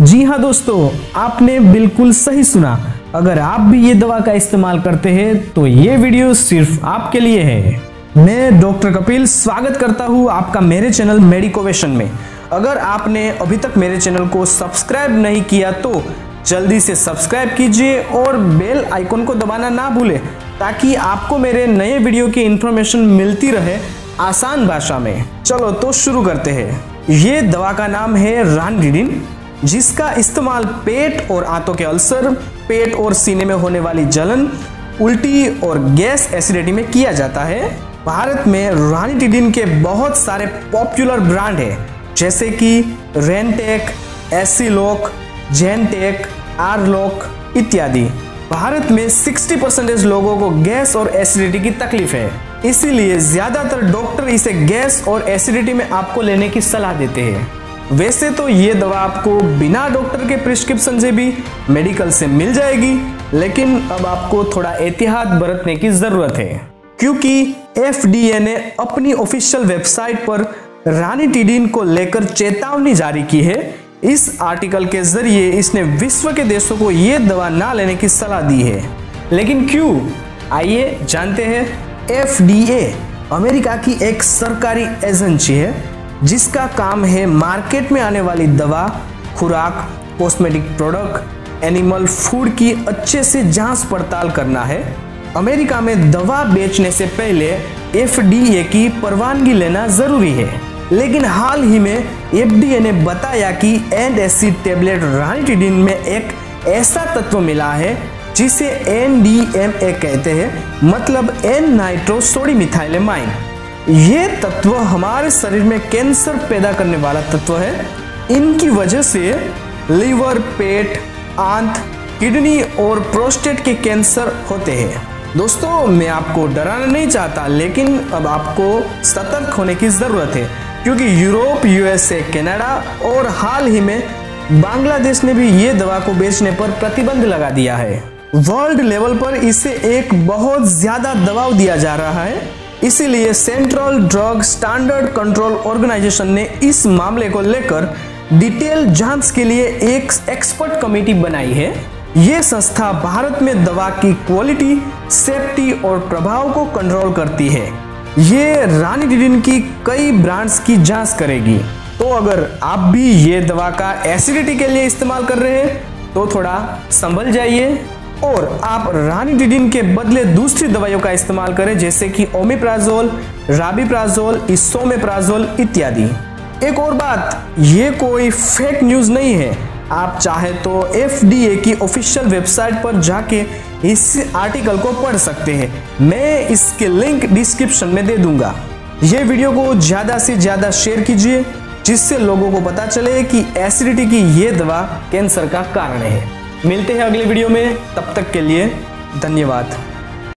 जी हाँ दोस्तों, आपने बिल्कुल सही सुना। अगर आप भी ये दवा का इस्तेमाल करते हैं तो ये वीडियो सिर्फ आपके लिए है। मैं डॉक्टर कपिल स्वागत करता हूँ आपका मेरे चैनल मेडिकोवेशन में। अगर आपने अभी तक मेरे चैनल को सब्सक्राइब नहीं किया तो जल्दी से सब्सक्राइब कीजिए और बेल आइकन को दबाना ना भूलें ताकि आपको मेरे नए वीडियो की इन्फॉर्मेशन मिलती रहे आसान भाषा में। चलो तो शुरू करते हैं। ये दवा का नाम है रैनिटिडीन, जिसका इस्तेमाल पेट और आंतों के अल्सर, पेट और सीने में होने वाली जलन, उल्टी और गैस एसिडिटी में किया जाता है। भारत में रैनिटिडीन के बहुत सारे पॉपुलर ब्रांड हैं, जैसे कि रेंटेक, एसीलोक, जेनटेक, आरलोक इत्यादि। भारत में 60% लोगों को गैस और एसिडिटी की तकलीफ है, इसीलिए ज्यादातर डॉक्टर इसे गैस और एसिडिटी में आपको लेने की सलाह देते हैं। वैसे तो ये दवा आपको बिना डॉक्टर के प्रिस्क्रिप्शन से भी मेडिकल से मिल जाएगी, लेकिन अब आपको थोड़ा एहतियात बरतने की जरूरत है, क्योंकि एफडीए ने अपनी ऑफिशियल वेबसाइट पर रैनिटिडीन को लेकर चेतावनी जारी की है। इस आर्टिकल के जरिए इसने विश्व के देशों को ये दवा ना लेने की सलाह दी है। लेकिन क्यों? आइए जानते हैं। एफडीए अमेरिका की एक सरकारी एजेंसी है जिसका काम है मार्केट में आने वाली दवा, खुराक, कॉस्मेटिक प्रोडक्ट, एनिमल फूड की अच्छे से जांच पड़ताल करना है। अमेरिका में दवा बेचने से पहले एफडीए की परवानगी लेना जरूरी है, लेकिन हाल ही में एफडीए ने बताया कि एनएससी टेबलेट रैनिटिडीन में एक ऐसा तत्व मिला है जिसे एनडीएमए कहते हैं, मतलब एन नाइट्रोसोडीमिथाइलमाइन। ये तत्व हमारे शरीर में कैंसर पैदा करने वाला तत्व है। इनकी वजह से लीवर, पेट, आंत, किडनी और प्रोस्टेट के कैंसर होते हैं। दोस्तों, मैं आपको डराना नहीं चाहता, लेकिन अब आपको सतर्क होने की ज़रूरत है, क्योंकि यूरोप, यूएसए, कनाडा और हाल ही में बांग्लादेश ने भी ये दवा को बेचने पर प्रतिबंध लगा दिया है। वर्ल्ड लेवल पर इसे एक बहुत ज़्यादा दबाव दिया जा रहा है, इसीलिए central drug standard control organisation ने इस मामले को लेकर डिटेल जांच के लिए एक एक्सपर्ट कमेटी बनाई है। ये संस्था भारत में दवा की क्वालिटी, सेफ्टी और प्रभाव को कंट्रोल करती है। ये रैनिटिडीन की कई ब्रांड्स की जांच करेगी। तो अगर आप भी ये दवा का एसिडिटी के लिए इस्तेमाल कर रहे हैं तो थोड़ा संभल जाइए और आप रैनिटिडीन के बदले दूसरी दवाइयों का इस्तेमाल करें, जैसे कि ओमेप्राजोल, रैबीप्राजोल, इसोमेप्राजोल इत्यादि। एक और बात, ये कोई फेक न्यूज़ नहीं है। आप चाहे तो एफडीए की ऑफिशियल वेबसाइट पर जाके इस आर्टिकल को पढ़ सकते हैं। मैं इसके लिंक डिस्क्रिप्शन में दे दूंगा। ये वीडियो को ज़्यादा से ज़्यादा शेयर कीजिए, जिससे लोगों को पता चले कि एसिडिटी की ये दवा कैंसर का कारण है। मिलते हैं अगले वीडियो में, तब तक के लिए धन्यवाद।